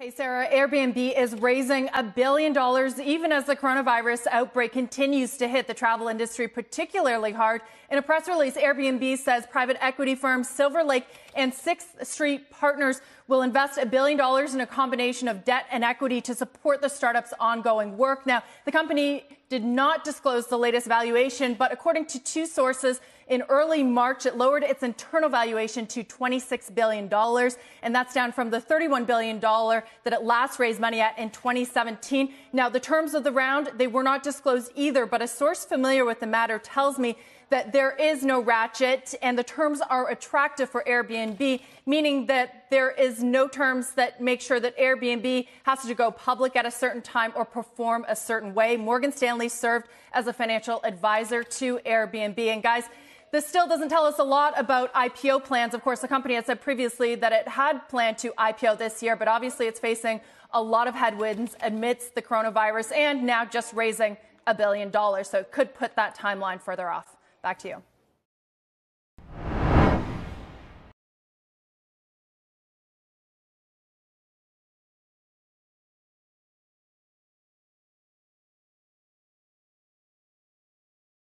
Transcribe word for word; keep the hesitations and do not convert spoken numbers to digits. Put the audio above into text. Hey, Sarah, Airbnb is raising a billion dollars even as the coronavirus outbreak continues to hit the travel industry particularly hard. In a press release, Airbnb says private equity firms Silver Lake and Sixth Street Partners will invest a billion dollars in a combination of debt and equity to support the startup's ongoing work. Now, the company did not disclose the latest valuation, but according to two sources, in early March, it lowered its internal valuation to twenty-six billion dollars, and that's down from the thirty-one billion dollars that it last raised money at in twenty seventeen. Now, the terms of the round, they were not disclosed either, but a source familiar with the matter tells me that there is no ratchet and the terms are attractive for Airbnb, meaning that there is no terms that make sure that Airbnb has to go public at a certain time or perform a certain way. Morgan Stanley served as a financial advisor to Airbnb. And guys, this still doesn't tell us a lot about I P O plans. Of course, the company had said previously that it had planned to I P O this year, but obviously it's facing a lot of headwinds amidst the coronavirus and now just raising a billion dollars. So it could put that timeline further off. Back to you.